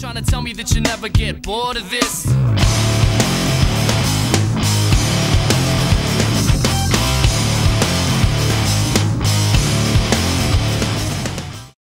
trying to tell me that you never get bored of this.